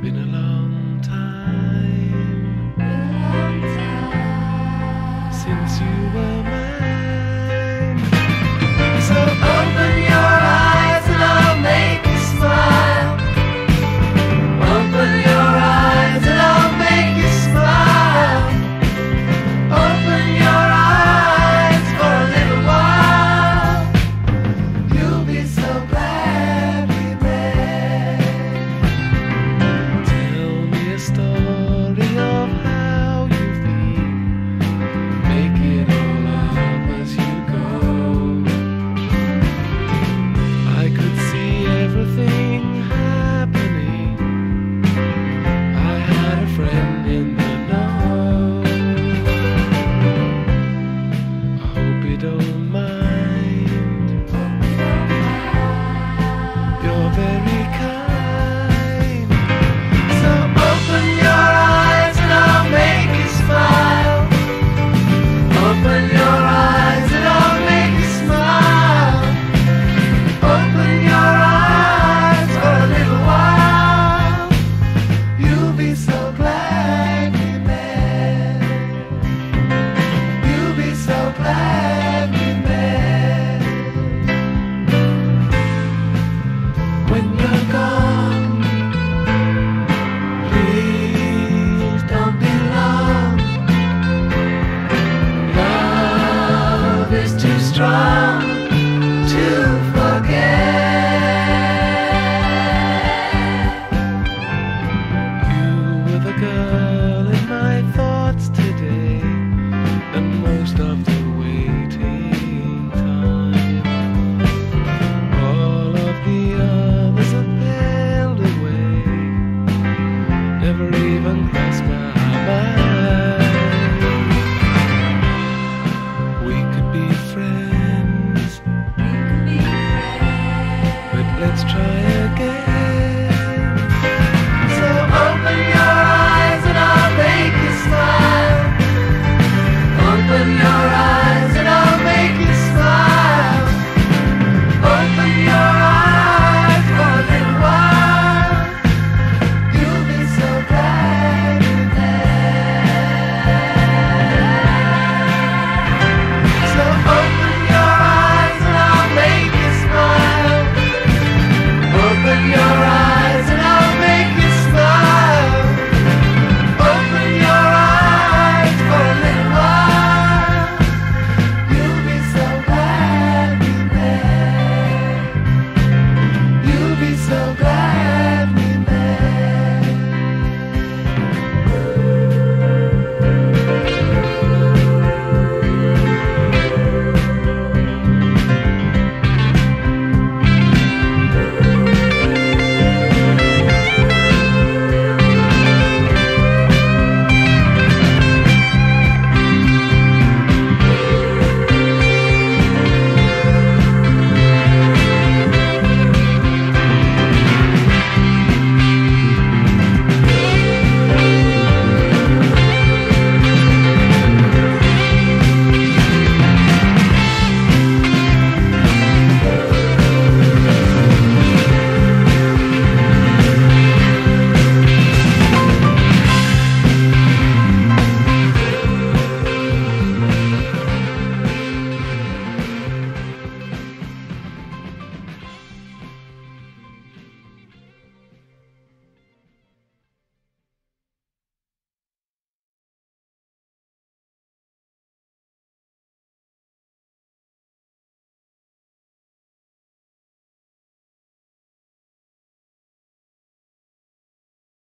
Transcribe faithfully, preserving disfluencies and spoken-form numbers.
Never even